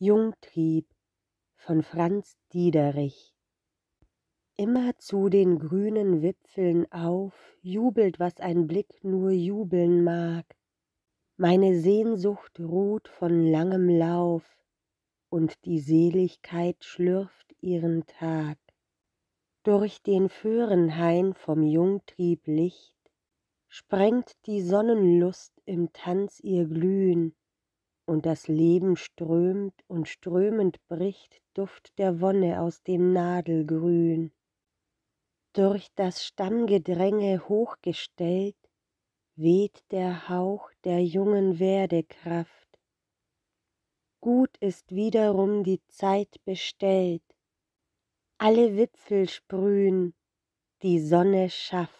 Jungtrieb von Franz Diederich. Immer zu den grünen Wipfeln auf, jubelt, was ein Blick nur jubeln mag. Meine Sehnsucht ruht von langem Lauf, und die Seligkeit schlürft ihren Tag. Durch den Föhrenhain vom Jungtrieb Licht sprengt die Sonnenlust im Tanz ihr Glühen, und das Leben strömt und strömend bricht Duft der Wonne aus dem Nadelgrün. Durch das Stammgedränge hochgestellt weht der Hauch der jungen Werdekraft. Gut ist wiederum die Zeit bestellt, alle Wipfel sprühen, die Sonne schafft.